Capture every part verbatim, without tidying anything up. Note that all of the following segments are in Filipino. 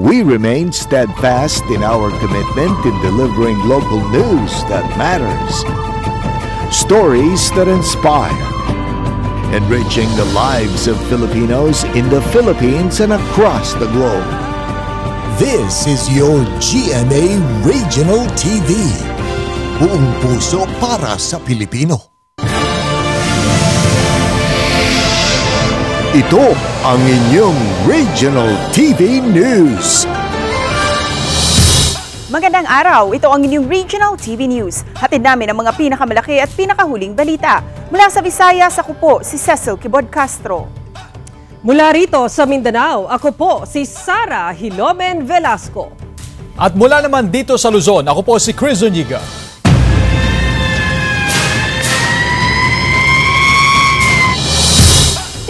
We remain steadfast in our commitment in delivering local news that matters, stories that inspire, enriching the lives of Filipinos in the Philippines and across the globe. This is your G M A Regional T V. Buong puso para sa Pilipino. Ito ang inyong Regional T V News. Magandang araw! Ito ang inyong Regional T V News. Hatid namin ang mga pinakamalaki at pinakahuling balita. Mula sa Visayas, ako po si Cecil Quibod Castro. Mula rito sa Mindanao, ako po si Sara Hilomen Velasco. At mula naman dito sa Luzon, ako po si Chris Zuniga.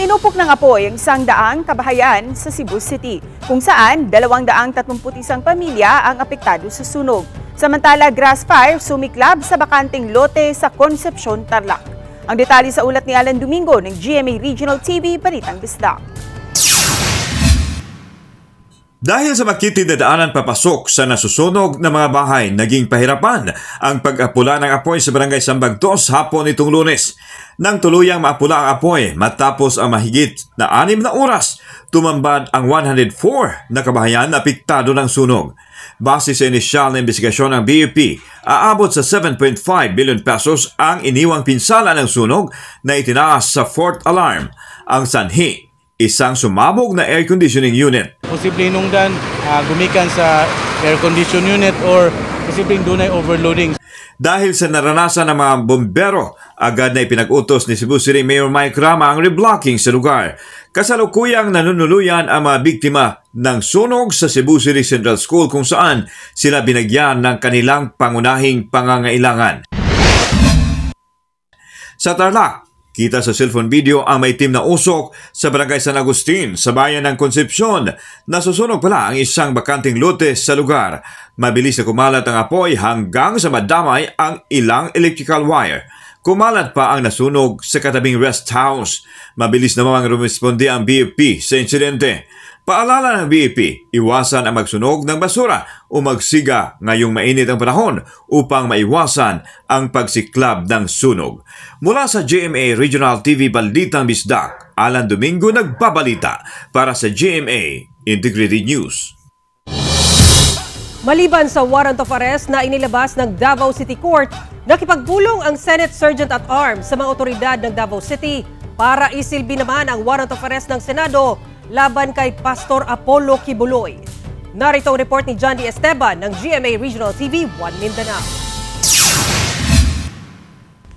Tinupok ng apoy ang isang daang kabahayan sa Cebu City, kung saan dalawang daang tatlumput isang pamilya ang apektado sa sunog. Samantala, grass fire sumiklab sa bakanting lote sa Concepcion, Tarlac. Ang detalye sa ulat ni Alan Domingo ng G M A Regional T V, Balitang Bisdak. Dahil sa makitid na daanan papasok sa nasusunog na mga bahay, naging pahirapan ang pag-apula ng apoy sa Barangay Sambagtos hapon itong Lunes. Nang tuluyang maapula ang apoy, matapos ang mahigit na anim na oras, tumambad ang one hundred four na kabahayan na apektado ng sunog. Base sa inisyal na investigasyon ng B F P, aabot sa seven point five billion pesos ang iniwang pinsala ng sunog na itinaas sa fourth alarm, ang sanhi. Isang sumabog na air conditioning unit. Posibleng inungdan, uh, gumikan sa air condition unit or posibleng dunay overloading. Dahil sa naranasan ng mga bombero, agad na ipinag-utos ni Cebu City Mayor Mike Rama ang reblocking sa lugar. Kasalukuyang nanunuluyan ang mga biktima ng sunog sa Cebu City Central School kung saan sila binagyan ng kanilang pangunahing pangangailangan. Sa Tarlac, kita sa cellphone video ang may team na usok sa Barangay San Agustin sa bayan ng Concepcion. Nasusunog pala ang isang bakanting lote sa lugar. Mabilis na kumalat ang apoy hanggang sa madamay ang ilang electrical wire. Kumalat pa ang nasunog sa katabing rest house. Mabilis namang rumisponde ang B F P sa insidente. Paalala ng B F P, iwasan ang magsunog ng basura o magsiga ngayong mainit ang panahon upang maiwasan ang pagsiklab ng sunog. Mula sa G M A Regional T V, Balitang Bisdak, Alan Domingo nagbabalita para sa G M A Integrated News. Maliban sa warrant of arrest na inilabas ng Davao City Court, nakipagpulong ang Senate Sergeant at Arms sa mga otoridad ng Davao City para isilbi naman ang warrant of arrest ng Senado laban kay Pastor Apollo Quiboloy. Narito ang report ni John D. Esteban ng G M A Regional T V, One Mindanao.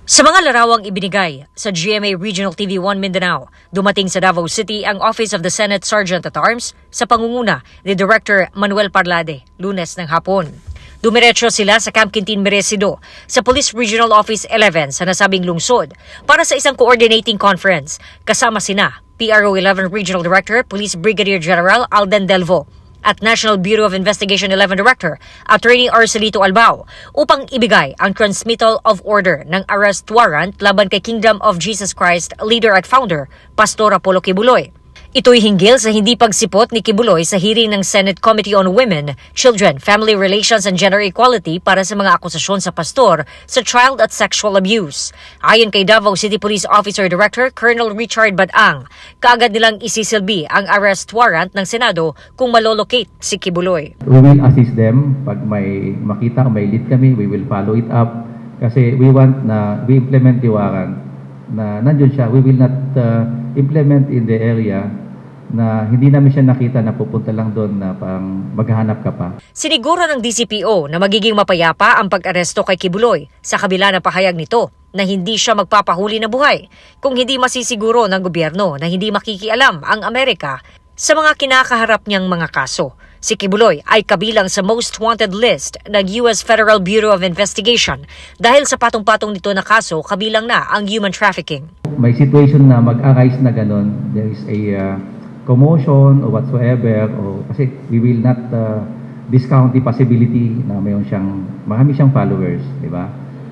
Sa mga larawang ibinigay sa G M A Regional T V, One Mindanao, dumating sa Davao City ang Office of the Senate Sergeant at Arms sa pangunguna ni Director Manuel Parlade, Lunes ng hapon. Dumiretso sila sa Camp Quintin Merecido sa Police Regional Office eleven sa nasabing lungsod para sa isang coordinating conference kasama sina P R O eleven Regional Director Police Brigadier General Alden Delvo at National Bureau of Investigation eleven Director Attorney Arcelito Albao upang ibigay ang transmittal of order ng arrest warrant laban kay Kingdom of Jesus Christ leader at founder Pastor Apollo Quiboloy. Ito'y hinggil sa hindi pagsipot ni Quiboloy sa hearing ng Senate Committee on Women, Children, Family Relations and Gender Equality para sa mga akusasyon sa pastor sa child at sexual abuse. Ayon kay Davao City Police Officer Director Colonel Richard Badang, kaagad nilang isisilbi ang arrest warrant ng Senado kung malolocate si Quiboloy. We will assist them. Pag may makita, may lead kami, we will follow it up. Kasi we want na we implement the warrant na nandun siya. We will not uh, implement in the area na hindi namin siya nakita na pupunta lang doon na pang maghahanap ka pa. Siniguro ng D C P O na magiging mapayapa ang pag-aresto kay Quiboloy sa kabila ng pahayag nito na hindi siya magpapahuli na buhay kung hindi masisiguro ng gobyerno na hindi makikialam ang Amerika sa mga kinakaharap niyang mga kaso. Si Quiboloy ay kabilang sa most wanted list ng U S Federal Bureau of Investigation dahil sa patong-patong nito na kaso kabilang na ang human trafficking. May situation na mag-arise na ganun. There is a uh... commotion or whatsoever, o kasi we will not uh, discount the possibility na mayroon siyang marami siyang followers, di ba?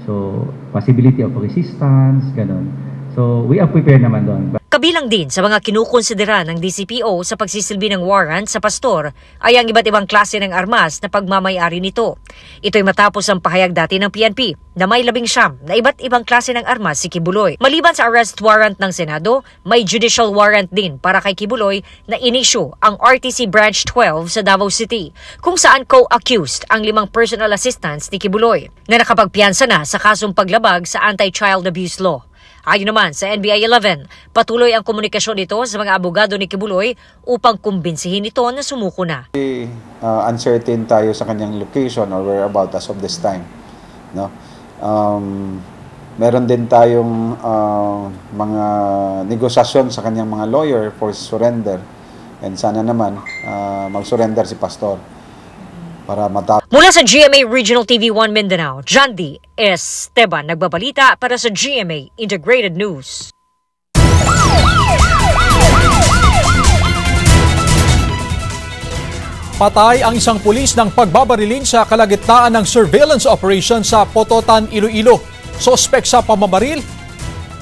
So, possibility of resistance, ganun. So, we are prepared naman doon. Kabilang din sa mga kinukonsidera ng D C P O sa pagsisilbi ng warrant sa pastor ay ang iba't ibang klase ng armas na pagmamayari nito. Ito'y matapos ang pahayag dati ng P N P na may labing siyam na iba't ibang klase ng armas si Quiboloy. Maliban sa arrest warrant ng Senado, may judicial warrant din para kay Quiboloy na inisyu ang R T C Branch twelve sa Davao City, kung saan co-accused ang limang personal assistants ni Quiboloy na nakapagpiyansa na sa kasong paglabag sa Anti-Child Abuse Law. Ayon naman sa N B I eleven, patuloy ang komunikasyon nito sa mga abogado ni Quiboloy upang kumbinsihin ito na sumuko na. Uh, uncertain tayo sa kanyang location or whereabout as of this time. No? Um, meron din tayong uh, mga negosasyon sa kanyang mga lawyer for surrender. And sana naman uh, mag-surrender si Pastor. Para matap- Mula sa G M A Regional T V one Mindanao, John D. Esteban nagbabalita para sa G M A Integrated News. Patay ang isang pulis ng pagbabarilin sa kalagitnaan ng surveillance operation sa Pototan, Iloilo. Suspek sa pamamaril,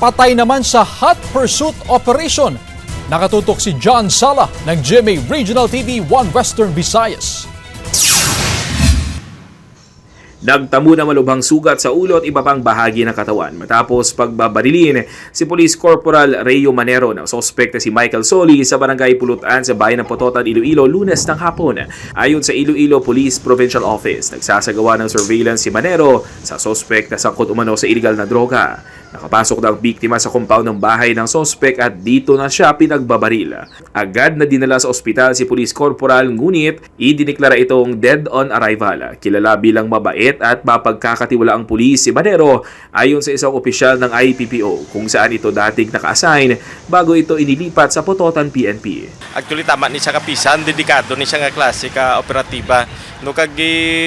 patay naman sa hot pursuit operation. Nakatutok si John Sala ng G M A Regional T V one Western Visayas. Nagtamo na malubhang sugat sa ulo at iba pang bahagi ng katawan matapos pagbabarilin si Police Corporal Rayo Manero na sospek na si Michael Soli sa Barangay Pulutan sa bayan ng Pototan, Iloilo, Lunes ng hapon. Ayon sa Iloilo Police Provincial Office, nagsasagawa ng surveillance si Manero sa sospek na sangkot umano sa iligal na droga. Nakapasok na ang biktima sa compound ng bahay ng sospek at dito na siya pinagbabaril. Agad na dinala sa ospital si Police Corporal ngunit idineklara itong dead on arrival. Kilala bilang mabait at mapagkakatiwala ang pulis si Manero ayon sa isang opisyal ng I P P O kung saan ito dating naka-assign bago ito inilipat sa Pototan P N P. Actually tama ni siya kapisan, dedikado ni siya nga klase ka operatiba. No kag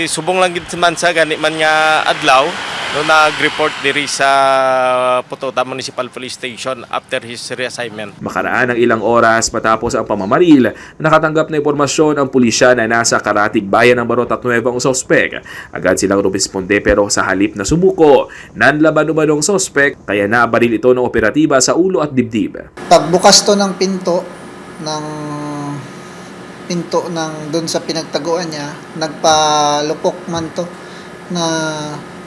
subong lang gid man sa gani man nga adlaw no nag-report diri sa Pototan Municipal Police Station after his reassignment. Makaraan ng ilang oras matapos ang pamamaril, nakatanggap na impormasyon ang pulisya na nasa Karatig Bayan ng Barotat Nueva ang sospek. Agad silang rumisponde pero sa halip na sumuko, nanlaban umanong sospek kaya nabaril ito ng operatiba sa ulo at dibdib. Pagbukas to ng pinto ng pinto ng doon sa pinagtaguan niya, nagpalupok man to na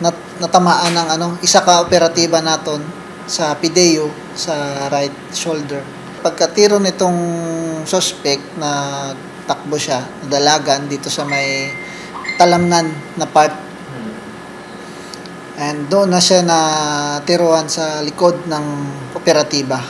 nat, natamaan ng ano, isa ka operatiba naton sa pideo sa right shoulder. Pagkatiro nitong suspect na takbo siya, nadalagan dito sa may talamnan na part. And doon na siya na tiruan sa likod ng operatiba.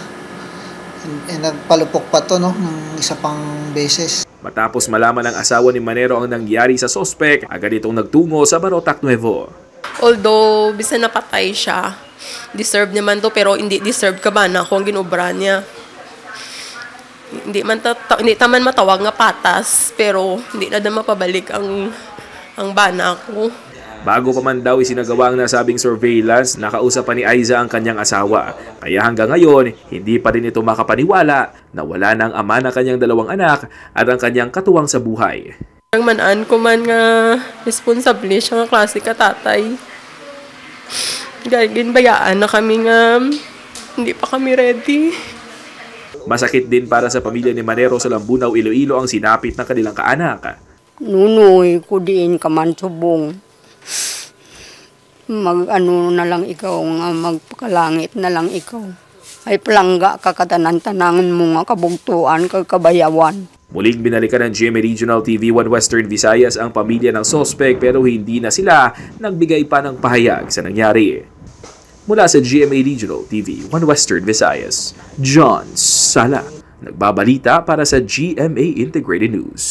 And, and nagpalupok pa to no, ng isa pang beses. Matapos malaman ng asawa ni Manero ang nangyari sa sospek, agad itong nagtungo sa Barotac Nuevo. Although, bisan napatay siya, deserve naman to pero hindi deserve ka ba na kung ginobra niya. Hindi man tata- hindi taman matawag nga patas, pero hindi na daw mapabalik ang, ang bana ko. Bago pa man daw isinagawa ang nasabing surveillance, nakausap pa ni Aiza ang kanyang asawa. Kaya hanggang ngayon, hindi pa rin ito makapaniwala na wala na ang ama na kanyang dalawang anak at ang kanyang katuwang sa buhay. Ang manaan ko man nga responsable siya nga klase ka tatay. Ginbayaan na kami nga hindi pa kami ready. Masakit din para sa pamilya ni Manero sa Lambunaw, Iloilo ang sinapit ng kanilang kaanak. Nunoy, kudiin ka man subong. Mag-ano na lang ikaw nga, magpakalangit na lang ikaw. Ay palangga ka katanan-tanangan mo nga kabugtuan, kakabayawan. Muling binalikan ng G M A Regional T V one Western Visayas ang pamilya ng sospek pero hindi na sila nagbigay pa ng pahayag sa nangyari. Mula sa G M A Regional T V one Western Visayas, John Sala, nagbabalita para sa G M A Integrated News.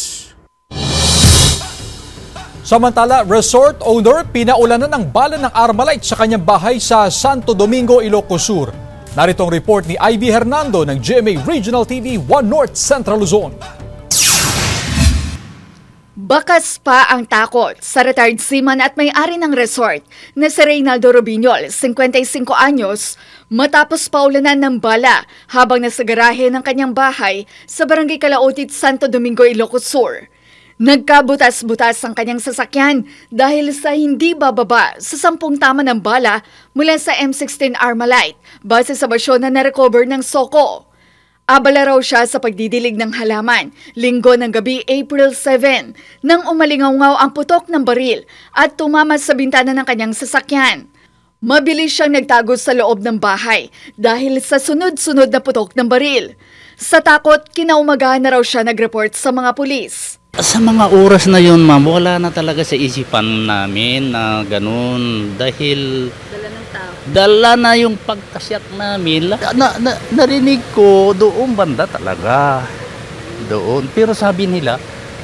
Samantala, resort owner pinaulanan ng bala ng Armalite sa kanyang bahay sa Santo Domingo, Ilocos Sur. Narito ang report ni Ivy Hernando ng G M A Regional T V one North Central Luzon. Bakas pa ang takot sa retired seaman at may-ari ng resort na si Reynaldo Rubiñol, fifty-five anyos, matapos paulanan ng bala habang nasa garahe ng kanyang bahay sa Barangay Calautit, Santo Domingo, Ilocos Sur. Nagkabutas-butas ang kanyang sasakyan dahil sa hindi bababa sa sampung tama ng bala mula sa M sixteen Armalite base sa basyon na narecover ng SOCO. Abala raw siya sa pagdidilig ng halaman, linggo ng gabi April seven, nang umalingaw ang putok ng baril at tumama sa bintana ng kanyang sasakyan. Mabilis siyang nagtago sa loob ng bahay dahil sa sunod-sunod na putok ng baril. Sa takot, kinaumagahan na raw siya nag-report sa mga pulis. Sa mga oras na yun, ma'am, wala na talaga sa isipan namin na ganun dahil... Dala na yung pagkasyak namin. Na, na, narinig ko doon banda talaga. Doon. Pero sabi nila,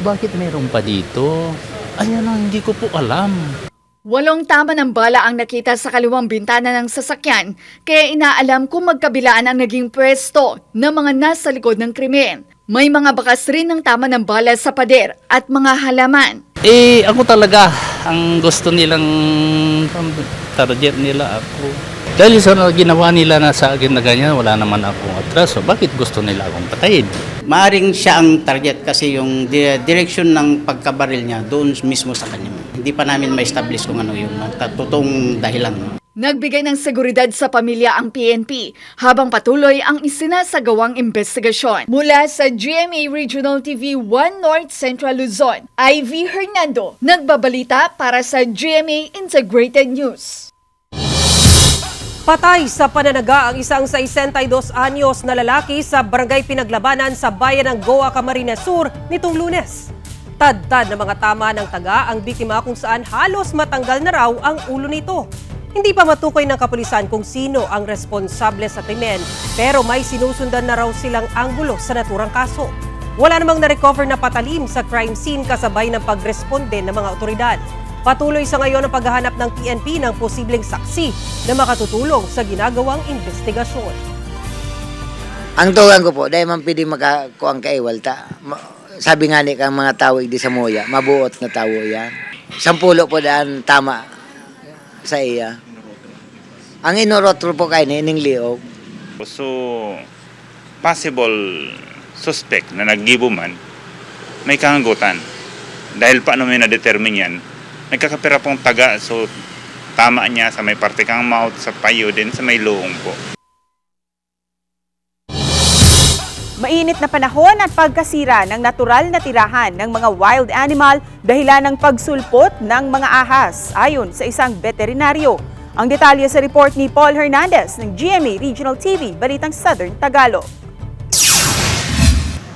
bakit meron pa dito? Ayan ang hindi ko po alam. Walong tama ng bala ang nakita sa kaliwang bintana ng sasakyan, kaya inaalam kung magkabilaan ang naging pwesto ng mga nasa likod ng krimen. May mga bakas rin ng tama ng bala sa pader at mga halaman. Eh, ako talaga ang gusto nilang target nila ako. Dahil sa ginawa nila na sa akin na ganyan, wala naman akong atraso. Bakit gusto nila akong patayin? Maaring siya ang target kasi yung direksyon ng pagkabaril niya doon mismo sa kanya. Hindi pa namin ma-establish kung ano yung totoong dahilan. Nagbigay ng seguridad sa pamilya ang P N P habang patuloy ang isinasagawang investigasyon. Mula sa G M A Regional T V one North Central Luzon, Ivy Hernando, nagbabalita para sa G M A Integrated News. Patay sa pananaga ang isang sesenta y dos anyos na lalaki sa barangay Pinaglabanan sa bayan ng Goa, Camarines Sur nitong Lunes. Tad-tad ng mga tama ng taga ang biktima kung saan halos matanggal na raw ang ulo nito. Hindi pa matukoy ng kapulisan kung sino ang responsable sa krimen, pero may sinusundan na raw silang anggulo sa naturang kaso. Wala namang na-recover na patalim sa crime scene kasabay ng pagresponde ng mga otoridad. Patuloy sa ngayon ang paghahanap ng P N P ng posibleng saksi na makatutulong sa ginagawang investigasyon. Ang tuwan ko po, dahil man pwede makakuang kaiwalta. Sabi nga ni kang mga tao di sa moya, mabuot na tao yan. Sampulo po daan tama sa iya. Ang inorotro po kayo na ining liog. So, possible suspect na nag-gibo man, may kahanggutan. Dahil paano may na-determine yan, nagkakapira pong taga, so tama niya sa may parte kang mouth, sa payo din, sa may loong po. Mainit na panahon at pagkasira ng natural na tirahan ng mga wild animal dahilan ng pagsulpot ng mga ahas, ayon sa isang veterinaryo. Ang detalye sa report ni Paul Hernandez ng G M A Regional T V, Balitang Southern Tagalog.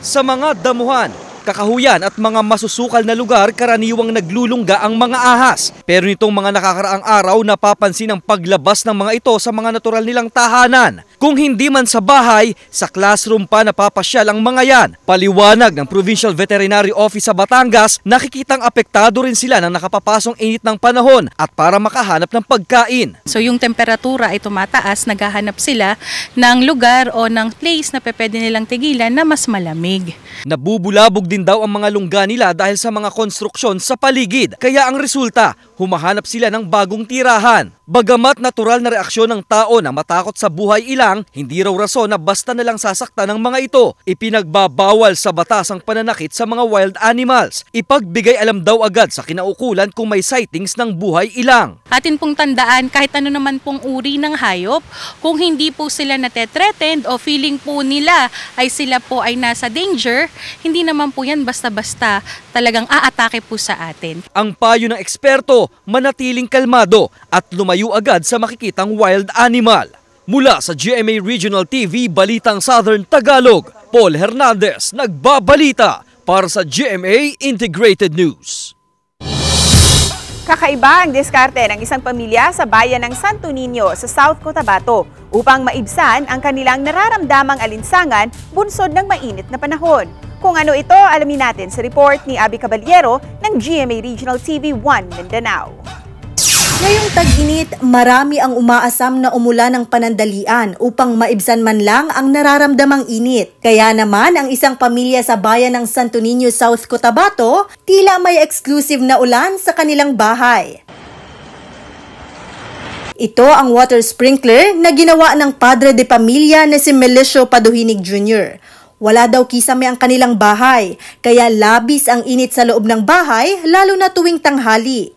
Sa mga damuhan, kakahuyan at mga masusukal na lugar, karaniwang naglulungga ang mga ahas. Pero nitong mga nakakaraang araw, napapansin ang paglabas ng mga ito sa mga natural nilang tahanan. Kung hindi man sa bahay, sa classroom pa napapasyal ang mga yan. Paliwanag ng Provincial Veterinary Office sa Batangas, nakikitang apektado rin sila ng nakapapasong init ng panahon at para makahanap ng pagkain. So yung temperatura ay tumataas, naghahanap sila ng lugar o ng place na pwede nilang tigilan na mas malamig. Nabubulabog din Din daw ang mga lungga nila dahil sa mga konstruksyon sa paligid. Kaya ang resulta, humahanap sila ng bagong tirahan. Bagamat natural na reaksyon ng tao na matakot sa buhay ilang, hindi raw rason na basta na lang sasaktan ng mga ito. Ipinagbabawal sa batas ang pananakit sa mga wild animals. Ipagbigay alam daw agad sa kinaukulan kung may sightings ng buhay ilang. Atin pong tandaan kahit ano naman pong uri ng hayop, kung hindi po sila natetreatened o feeling po nila ay sila po ay nasa danger, hindi naman po yan basta-basta talagang aatake po sa atin. Ang payo ng eksperto, manatiling kalmado at lumayo agad sa makikitang wild animal. Mula sa G M A Regional T V, Balitang Southern Tagalog, Paul Hernandez nagbabalita para sa G M A Integrated News. Kakaiba ang diskarte ng isang pamilya sa bayan ng Santo Niño sa South Cotabato upang maibsan ang kanilang nararamdamang alinsangan bunsod ng mainit na panahon. Kung ano ito, alamin natin sa report ni Abby Caballero ng G M A Regional T V one Mindanao. Ngayong tag-init, marami ang umaasam na umulan ng panandalian upang maibsan man lang ang nararamdamang init. Kaya naman ang isang pamilya sa bayan ng Santo Niño, South Cotabato, tila may exclusive na ulan sa kanilang bahay. Ito ang water sprinkler na ginawa ng padre de pamilya na si Melesio Paduhinig Junior Wala daw kisame ang kanilang bahay, kaya labis ang init sa loob ng bahay lalo na tuwing tanghali.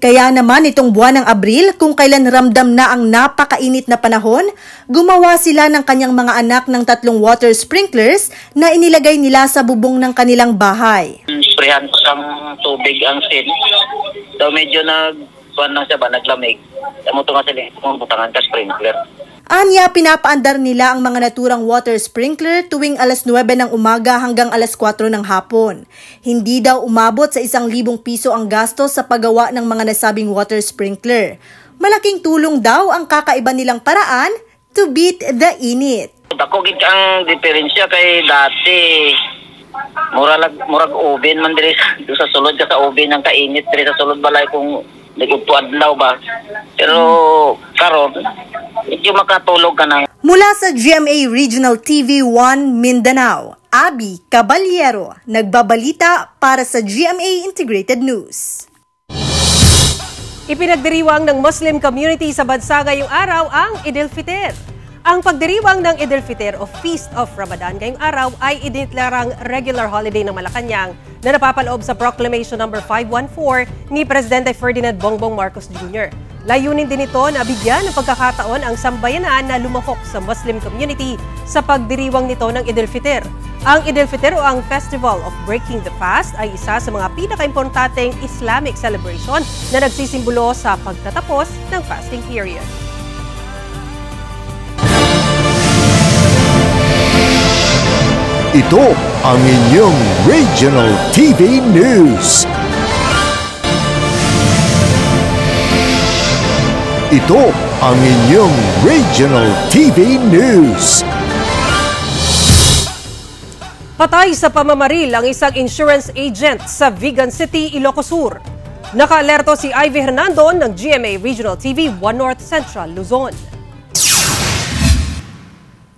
Kaya naman itong buwan ng Abril, kung kailan ramdam na ang napakainit na panahon, gumawa sila ng kanyang mga anak ng tatlong water sprinklers na inilagay nila sa bubong ng kanilang bahay. Sprehan ko sang tubig ang sin. So medyo nagbuwan na siya ba, naglamig. Damuto nga sila, butangan ka sprinkler. Anya, pinapaandar nila ang mga naturang water sprinkler tuwing alas nuwebe ng umaga hanggang alas kwatro ng hapon. Hindi daw umabot sa isang libong piso ang gastos sa paggawa ng mga nasabing water sprinkler. Malaking tulong daw ang kakaiba nilang paraan to beat the init. Takogit ang diferensya kay dati. Murag, murag oven man diri sa sulod ka sa oven ang kainit diri sa sulod balay kung nagugtuad daw ba. Pero karon medyo makatulog ka na. Mula sa G M A Regional T V one Mindanao, Abby Caballero, nagbabalita para sa G M A Integrated News. Ipinagdiriwang ng Muslim community sa bansa ngayong araw ang Eid al-Fitr. Ang pagdiriwang ng Eid al-Fitr o Feast of Ramadan ngayong araw ay idineklarang regular holiday ng Malacanang na napapaloob sa Proclamation number five one four ni Presidente Ferdinand Bongbong Marcos Junior Layunin din ito na bigyan ng pagkakataon ang sambayanan na lumahok sa Muslim community sa pagdiriwang nito ng Eid al-Fitr. Ang Eid al-Fitr o ang Festival of Breaking the Fast ay isa sa mga pinakaimportanteng Islamic celebration na nagsisimbolo sa pagtatapos ng fasting period. Ito ang inyong Regional T V News. Ito ang inyong Regional T V News. Patay sa pamamaril ang isang insurance agent sa Vigan City, Ilocos Sur. Nakaalerto si Ivy Hernando ng G M A Regional T V one North Central, Luzon.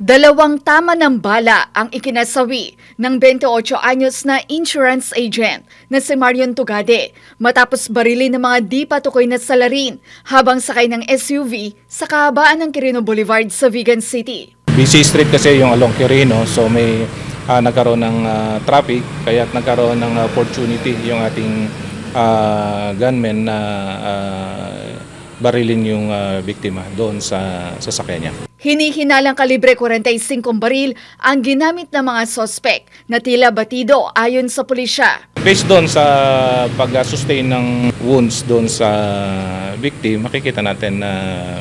Dalawang tama ng bala ang ikinasawi ng twenty-eight anyos na insurance agent na si Marion Tugade matapos barilin ng mga di patukoy na salarin habang sakay ng S U V sa kahabaan ng Quirino Boulevard sa Vigan City. Busy street kasi yung along Quirino, so may uh, nagkaroon ng uh, traffic kaya nagkaroon ng opportunity yung ating uh, gunmen na uh, barilin yung uh, biktima doon sa sasakyan niya. Hinihinalang kalibre forty-five baril ang ginamit ng mga sospek na tila batido ayon sa pulisya. Based doon sa pag-sustain ng wounds doon sa victim, makikita natin na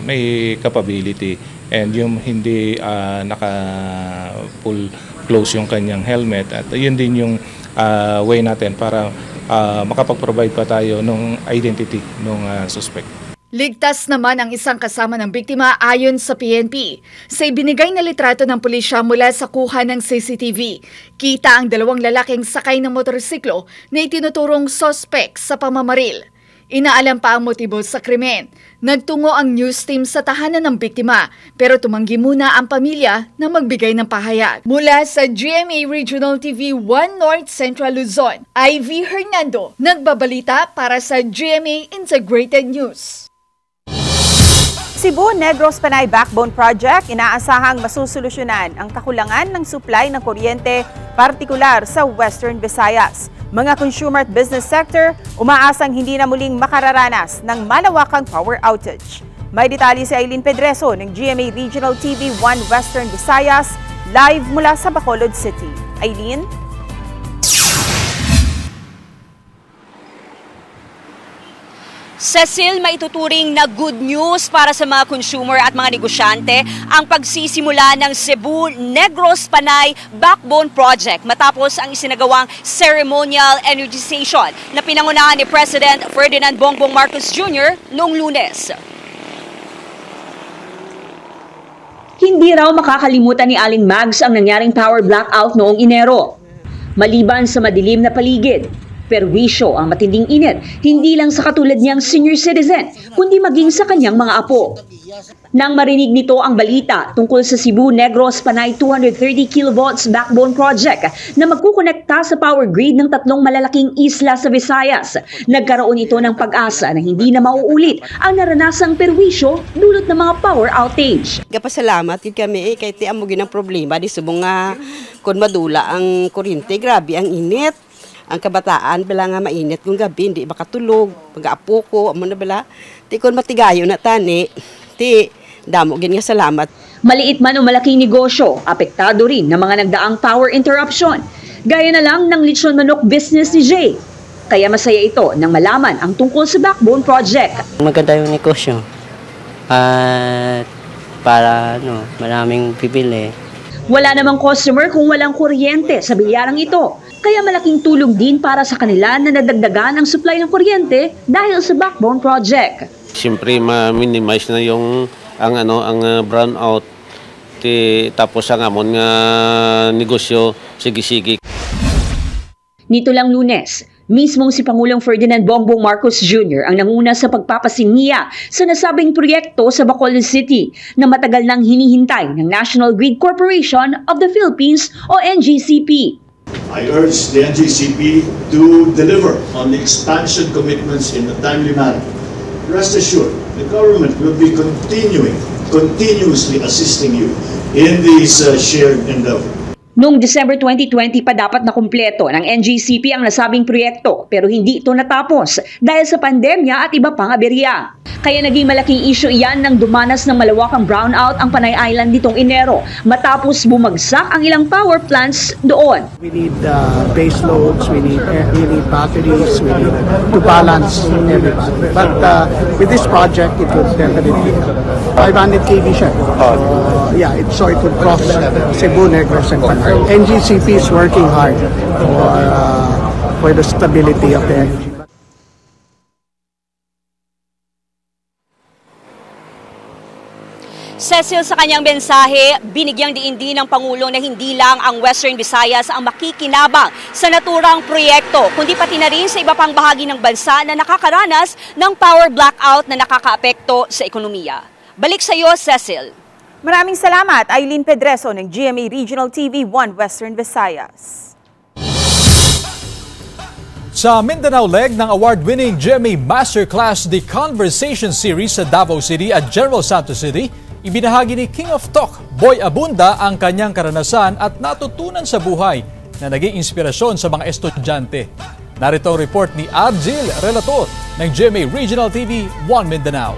may capability and yung hindi uh, naka-pull close yung kanyang helmet at yun din yung uh, way natin para uh, makapag-provide pa tayo ng identity ng uh, suspect. Ligtas naman ang isang kasama ng biktima ayon sa P N P. Sa ibinigay na litrato ng pulisya mula sa kuha ng C C T V, kita ang dalawang lalaking sakay ng motorsiklo na itinuturong sospek sa pamamaril. Inaalam pa ang motibo sa krimen. Nagtungo ang news team sa tahanan ng biktima pero tumanggi muna ang pamilya na magbigay ng pahayag. Mula sa G M A Regional T V one North Central Luzon, Ivy Hernando, nagbabalita para sa G M A Integrated News. Cebu-Negros Panay Backbone Project, inaasahang masusolusyonan ang kakulangan ng supply ng kuryente, partikular sa Western Visayas. Mga consumer at business sector, umaasang hindi na muling makararanas ng malawakang power outage. May detalye si Eileen Pedrosa ng G M A Regional T V one Western Visayas, live mula sa Bacolod City. Eileen? Cecil, maituturing na good news para sa mga consumer at mga negosyante ang pagsisimula ng Cebu-Negros Panay Backbone Project matapos ang isinagawang ceremonial energy station na pinangunahan ni President Ferdinand Bongbong Marcos Junior noong Lunes. Hindi raw makakalimutan ni Aling Mags ang nangyaring power blackout noong Enero. Maliban sa madilim na paligid, perwisyo ang matinding init, hindi lang sa katulad niyang senior citizen, kundi maging sa kanyang mga apo. Nang marinig nito ang balita tungkol sa Cebu-Negros Panay two hundred thirty kilovolts backbone project na magkukonekta sa power grid ng tatlong malalaking isla sa Visayas, nagkaroon ito ng pag-asa na hindi na mauulit ang naranasang perwisyo dulot ng mga power outage. Kapasalamat kami eh, kahit di amo ginang problema, di subong nga kung madula ang kuryente, grabe ang init. ang kabataan bala nga mainit kung gabi hindi makatulog pag-apo ko amo na bala ti kon matigayo na tani ti damo gid nga salamat. Maliit man o malaking negosyo apektado rin ng mga nagdaang power interruption gaya na lang ng lechon manok business ni Jay. Kaya masaya ito nang malaman ang tungkol sa Backbone Project. Maganda yung negosyo at para ano maraming pipili. Wala namang customer kung walang kuryente sa bilyarang ito. Kaya malaking tulong din para sa kanila na nadagdagan ang supply ng kuryente dahil sa Backbone Project. Siyempre, ma-minimize na yung ang ano ang brownout ti tapos ang amon nga negosyo sige-sige. Nito lang Lunes, mismong si Pangulong Ferdinand Bongbong Marcos Junior ang nanguna sa pagpapasingiya sa nasabing proyekto sa Bacolod City na matagal nang hinihintay ng National Grid Corporation of the Philippines o N G C P. I urge the N G C P to deliver on the expansion commitments in a timely manner. Rest assured, the government will be continuing, continuously assisting you in this uh, shared endeavor. Noong December twenty twenty pa dapat na kumpleto ng N G C P ang nasabing proyekto pero hindi ito natapos dahil sa pandemya at iba pang aberya. Kaya naging malaking isyu iyan nang dumanas ng malawakang brownout ang Panay Island nitong Enero matapos bumagsak ang ilang power plants doon. We need uh, base loads, we need, air, we need batteries, we need to balance everybody. But uh, with this project, it will definitely five hundred K V siya. Uh, yeah, it, so it will cross Cebu-Negros and Panay. N G C P is working hard for, uh, for the stability of the energy. Cecil, sa kanyang mensahe, binigyang diin din ng Pangulo na hindi lang ang Western Visayas ang makikinabang sa naturang proyekto, kundi pati na rin sa iba pang bahagi ng bansa na nakakaranas ng power blackout na nakakaapekto sa ekonomiya. Balik sa iyo, Cecil. Maraming salamat, Eileen Pedrosa ng G M A Regional T V one Western Visayas. Sa Mindanao leg ng award-winning G M A Masterclass The Conversation Series sa Davao City at General Santos City, ibinahagi ni King of Talk, Boy Abunda, ang kanyang karanasan at natutunan sa buhay na naging inspirasyon sa mga estudyante. Narito ang report ni Abjil, relator ng G M A Regional T V one Mindanao.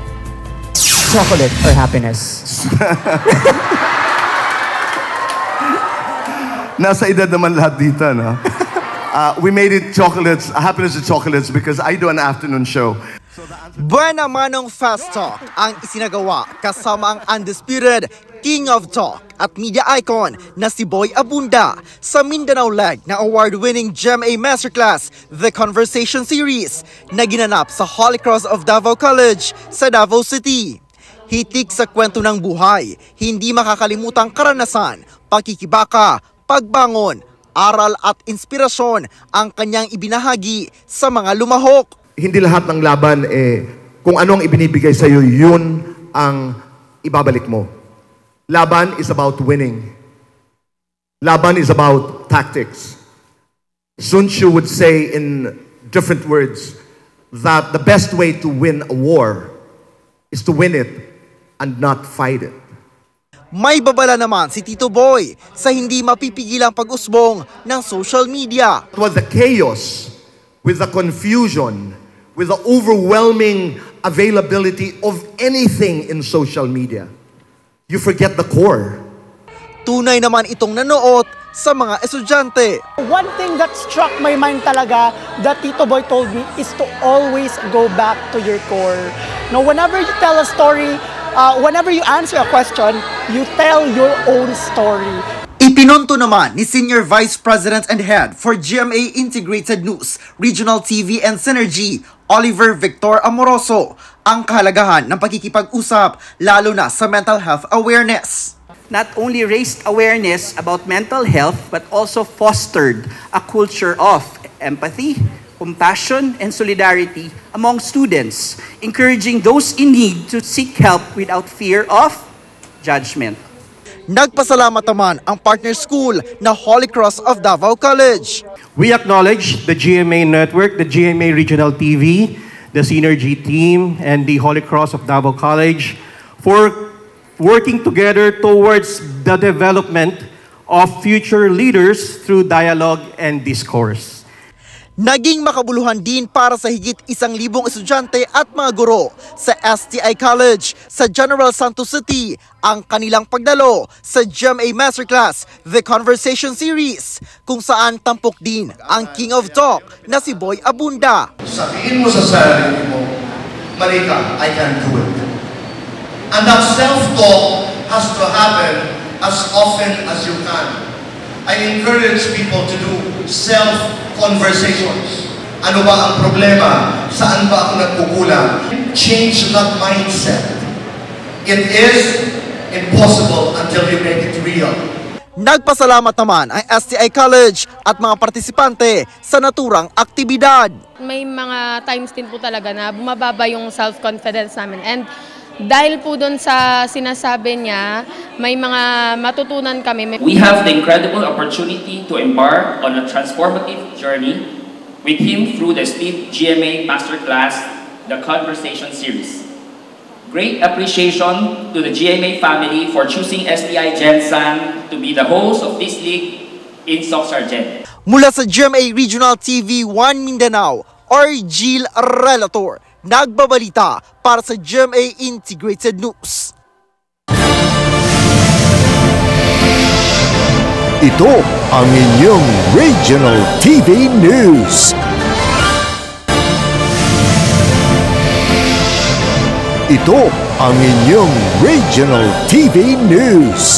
Chocolate or happiness? Nasa edad naman lahat dito, no? Uh, we made it chocolates, happiness and chocolates because I do an afternoon show. Buwan namanong Fast Talk ang isinagawa kasama ang undisputed King of Talk at media icon na si Boy Abunda sa Mindanao leg na award-winning G M A Masterclass The Conversation Series na ginanap sa Holy Cross of Davao College sa Davao City. Hitik sa kwento ng buhay, hindi makakalimutang karanasan, pakikibaka, pagbangon, aral at inspirasyon ang kanyang ibinahagi sa mga lumahok. Hindi lahat ng laban, eh, kung ano ang ibinibigay sa iyo, yun ang ibabalik mo. Laban is about winning. Laban is about tactics. Sun Tzu would say in different words that the best way to win a war is to win it and not fight it. May babala naman si Tito Boy sa hindi mapipigilang pag-usbong ng social media. It was the chaos with the confusion, with the overwhelming availability of anything in social media. You forget the core. Tunay naman itong nanoot sa mga estudyante. One thing that struck my mind talaga that Tito Boy told me is to always go back to your core. Now, whenever you tell a story, Uh, whenever you answer a question, you tell your own story. Ipinunto naman ni Senior Vice President and Head for G M A Integrated News, Regional T V and Synergy, Oliver Victor Amoroso, ang kahalagahan ng pakikipag-usap lalo na sa mental health awareness. Not only raised awareness about mental health but also fostered a culture of empathy, compassion and solidarity among students, encouraging those in need to seek help without fear of judgment. Nagpasalamat naman ang partner school na Holy Cross of Davao College. We acknowledge the G M A Network, the G M A Regional T V, the Synergy team, and the Holy Cross of Davao College for working together towards the development of future leaders through dialogue and discourse. Naging makabuluhan din para sa higit isang libong estudyante at mga guro sa S T I College sa General Santos City ang kanilang pagdalo sa G M A Masterclass, The Conversation Series, kung saan tampok din ang King of Talk na si Boy Abunda. Sabihin mo sa sarili mo, Marika, I can do it. And that self-talk has to happen as often as you can. I encourage people to do self-conversations. Ano ba ang problema? Saan ba ako nagkukulang? Change that mindset. It is impossible until you make it real. Nagpasalamat naman ang S T I College at mga partisipante sa naturang aktibidad. May mga times din po talaga na bumababa yung self-confidence namin. And dahil po doon sa sinasabi niya, may mga matutunan kami. We have the incredible opportunity to embark on a transformative journey with him through the Steve G M A Masterclass, The Conversation Series. Great appreciation to the G M A family for choosing S T I Gensan to be the host of this league in Soc Sargent. Mula sa G M A Regional T V one Mindanao, Argil Relator, nagbabalita para sa G M A Integrated News. Ito ang inyong Regional T V News. Ito ang inyong Regional T V News.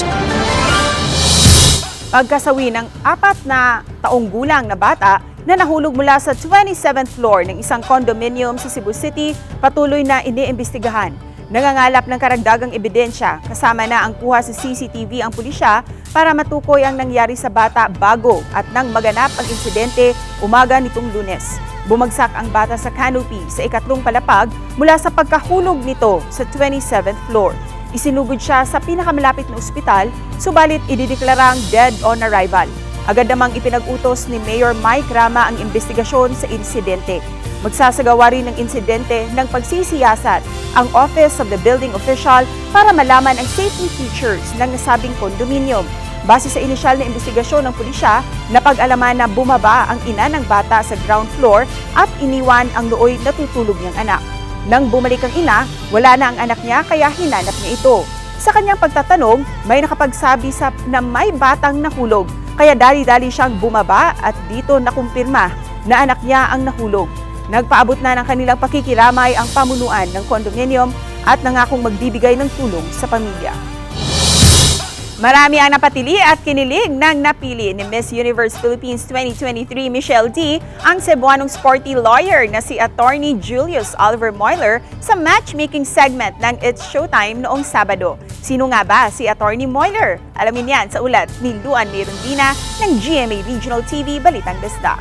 Pagkasawi ng apat na taong gulang na bata na nahulog mula sa twenty-seventh floor ng isang condominium sa Cebu City, patuloy na iniimbestigahan. Nangangalap ng karagdagang ebidensya, kasama na ang kuha sa C C T V ang pulisya para matukoy ang nangyari sa bata bago at nang maganap ang insidente umaga nitong Lunes. Bumagsak ang bata sa canopy sa ikatlong palapag mula sa pagkahulog nito sa twenty-seventh floor. Isinugod siya sa pinakamalapit na ospital, subalit idideklarang dead on arrival. Agad namang ipinag-utos ni Mayor Mike Rama ang investigasyon sa insidente. Magsasagawa rin ng insidente ng pagsisiyasat ang Office of the Building Official para malaman ang safety features ng nasabing kondominium. Base sa inisyal na investigasyon ng pulisya, napag-alaman na bumaba ang ina ng bata sa ground floor at iniwan ang nooy natutulog niyang anak. Nang bumalik ang ina, wala na ang anak niya kaya hinanap niya ito. Sa kanyang pagtatanong, may nakapagsabi sa, na may batang nahulog. Kaya dali-dali siyang bumaba at dito nakumpirma na anak niya ang nahulog. Nagpaabot na ng kanilang pakikiramay ang pamunuan ng condominium at nangakong magbibigay ng tulong sa pamilya. Marami ang napatili at kinilig nang napili ni Miss Universe Philippines twenty twenty-three Michelle D. ang Cebuanong sporty lawyer na si Attorney Julius Oliver Moller sa matchmaking segment ng It's Showtime noong Sabado. Sino nga ba si Attorney Moller? Alamin yan sa ulat ni Luan Merondina ng G M A Regional T V Balitang Bisdak.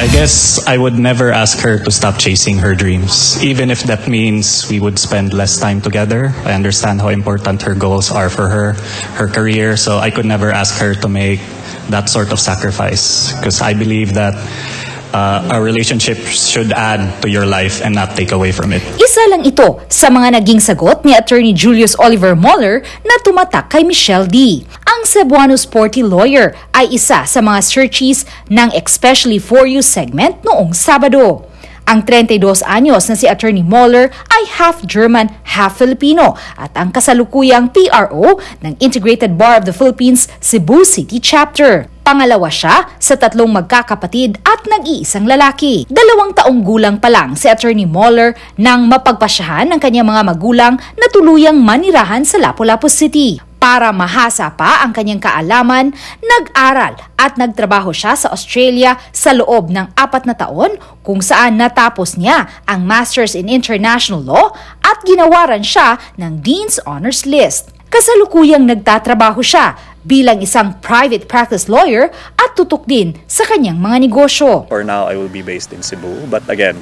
I guess I would never ask her to stop chasing her dreams, even if that means we would spend less time together. I understand how important her goals are for her, her career, so I could never ask her to make that sort of sacrifice, because I believe that Uh, a relationship should add to your life and not take away from it. Isa lang ito sa mga naging sagot ni Attorney Julius Oliver Moller na tumatak kay Michelle D. Ang Cebuano sporty lawyer ay isa sa mga searchies ng Especially For You segment noong Sabado. Ang thirty-two anyos na si Attorney Moller ay half German, half Filipino at ang kasalukuyang P R O ng Integrated Bar of the Philippines Cebu City Chapter. Pangalawa siya sa tatlong magkakapatid at nag-iisang lalaki. Dalawang taong gulang pa lang si Attorney Moller nang mapagpasyahan ng kanyang mga magulang na tuluyang manirahan sa Lapu-Lapu City. Para mahasa pa ang kanyang kaalaman, nag-aral at nagtrabaho siya sa Australia sa loob ng apat na taon kung saan natapos niya ang Masters in International Law at ginawaran siya ng Dean's Honors List. Kasalukuyang nagtatrabaho siya bilang isang private practice lawyer at tutok din sa kanyang mga negosyo. For now, I will be based in Cebu, but again,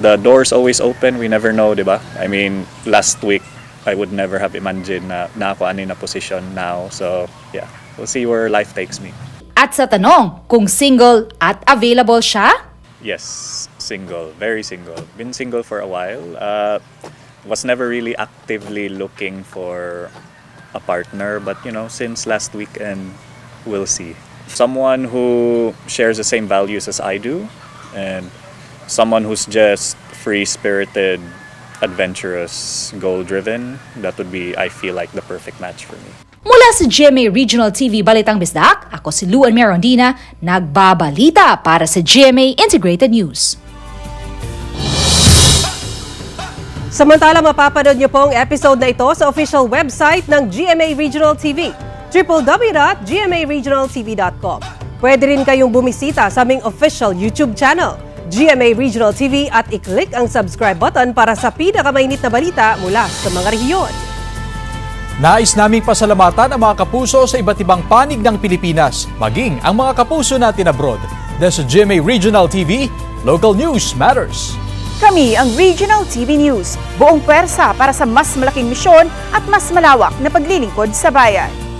the door's always open. We never know, di ba? I mean, last week, I would never have imagined na naakuan in a position now. So, yeah, we'll see where life takes me. At sa tanong kung single at available siya? Yes, single. Very single. Been single for a while. Uh, was never really actively looking for a partner. But, you know, since last weekend, we'll see. someone who shares the same values as I do, and someone who's just free-spirited, adventurous, goal-driven. That would be, I feel like, the perfect match for me. Mula sa G M A Regional T V Balitang Bisdak, ako si Luan Merondina, nagbabalita para sa G M A Integrated News. Samantala, mapapanood niyo po ang episode na ito sa official website ng G M A Regional T V, w w w dot g m a regional t v dot com. Pwede rin kayong bumisita sa aming official YouTube channel, G M A Regional T V, at i-click ang subscribe button para sa pinakamainit na balita mula sa mga rehiyon. Nais naming pasalamatan ang mga kapuso sa iba't ibang panig ng Pilipinas, maging ang mga kapuso natin abroad. Dahil sa G M A Regional T V, local news matters. Kami ang Regional T V News, buong pwersa para sa mas malaking misyon at mas malawak na paglilingkod sa bayan.